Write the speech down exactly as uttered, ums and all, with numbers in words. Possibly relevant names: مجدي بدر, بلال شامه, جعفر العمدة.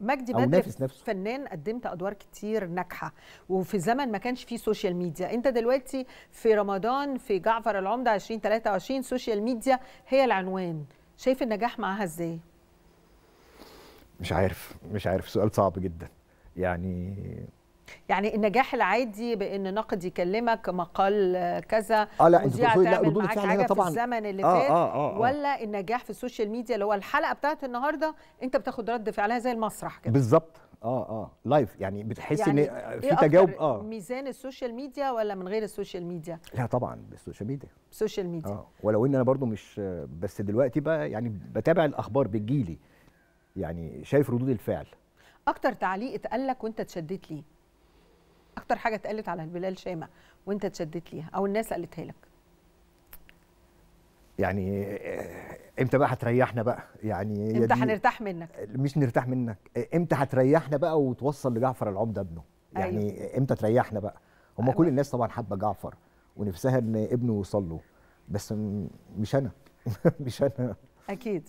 مجدي بدر فنان قدمت ادوار كتير ناجحه وفي زمن ما كانش فيه سوشيال ميديا. انت دلوقتي في رمضان في جعفر العمدة ألفين وثلاثة وعشرين سوشيال ميديا هي العنوان، شايف النجاح معاها ازاي؟ مش عارف مش عارف سؤال صعب جدا. يعني يعني النجاح العادي بان ناقد يكلمك مقال كذا اه لا انت بتقولي لا ردود الفعل هنا طبعا في الزمن اللي آه فات آه آه آه ولا النجاح في السوشيال ميديا اللي هو الحلقه بتاعت النهارده انت بتاخد رد فعلها زي المسرح كده بالظبط اه اه لايف، يعني بتحس يعني ان في إيه تجاوب اه ميزان السوشيال ميديا ولا من غير السوشيال ميديا؟ لا طبعا بالسوشيال ميديا السوشيال ميديا اه ولو ان انا برضو مش بس دلوقتي بقى يعني بتابع الاخبار بتجيلي يعني شايف ردود الفعل. اكتر تعليق اتقال لك وانت اتشدت ليه؟ اكتر حاجه اتقالت على بلال شامه وانت اتشدت ليها او الناس قالتها لك؟ يعني امتى بقى هتريحنا بقى؟ يعني امتى هنرتاح منك؟ مش نرتاح منك، امتى هتريحنا بقى وتوصل لجعفر العمده ابنه؟ يعني أيوة. امتى تريحنا بقى؟ هم كل الناس طبعا حابه جعفر ونفسها ان ابنه يوصل له، بس مش انا مش انا اكيد.